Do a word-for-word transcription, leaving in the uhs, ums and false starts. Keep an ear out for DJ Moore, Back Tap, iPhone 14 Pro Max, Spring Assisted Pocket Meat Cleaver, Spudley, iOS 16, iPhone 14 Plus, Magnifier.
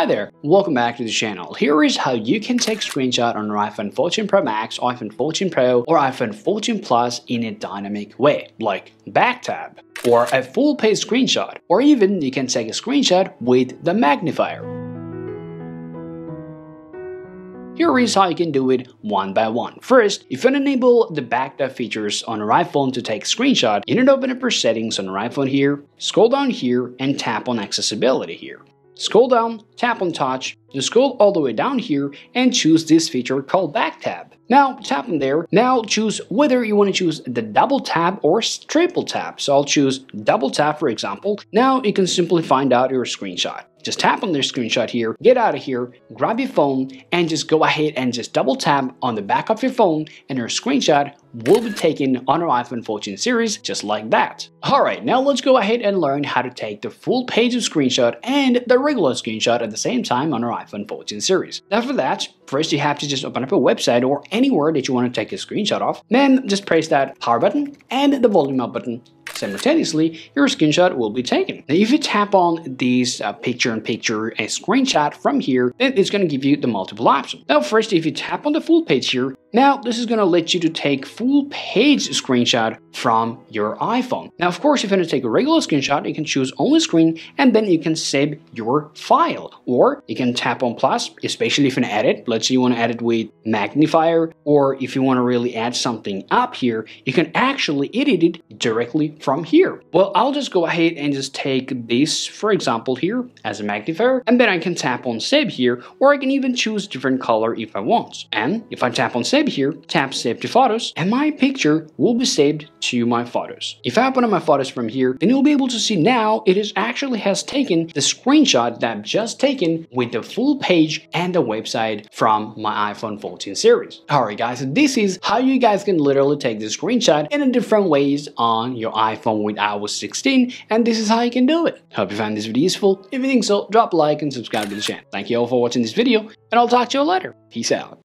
Hi there, welcome back to the channel. Here is how you can take screenshot on your iPhone fourteen Pro Max, iPhone fourteen Pro, or iPhone fourteen Plus in a dynamic way, like back tab, or a full page screenshot, or even you can take a screenshot with the magnifier. Here is how you can do it one by one. First, if you enable the back tab features on your iPhone to take screenshot, you need to open up your settings on your iPhone here, scroll down here, and tap on accessibility here. Scroll down, tap on touch, then scroll all the way down here and choose this feature called back tab. Now tap on there, now choose whether you want to choose the double tap or triple tap. So I'll choose double tap for example. Now you can simply find out your screenshot. Just tap on this screenshot here, get out of here, grab your phone and just go ahead and just double tap on the back of your phone and your screenshot will be taken on your iPhone fourteen series just like that. Alright, now let's go ahead and learn how to take the full page of screenshot and the regular screenshot at the same time on our iPhone fourteen series. Now for that, first you have to just open up a website or anywhere that you want to take a screenshot of. Then just press that power button and the volume up button. Simultaneously, your screenshot will be taken. Now, if you tap on these uh, picture in picture and screenshot from here, then it's going to give you the multiple options. Now, first, if you tap on the full page here, now this is going to let you to take full page screenshot from your iPhone. Now, of course, if you want to take a regular screenshot, you can choose only screen and then you can save your file. Or you can tap on plus, especially if you want to edit. Let's say you want to edit with magnifier, or if you want to really add something up here, you can actually edit it directly from From here. Well, I'll just go ahead and just take this, for example, here as a magnifier, and then I can tap on save here, or I can even choose different color if I want. And if I tap on save here, tap save to photos, and my picture will be saved to my photos. If I open up my photos from here, then you'll be able to see now it is actually has taken the screenshot that I've just taken with the full page and the website from my iPhone fourteen series. Alright guys, this is how you guys can literally take the screenshot in a different ways on your iPhone with iOS sixteen, and this is how you can do it. Hope you found this video useful. If you think so, drop a like and subscribe to the channel. Thank you all for watching this video, and I'll talk to you later. Peace out.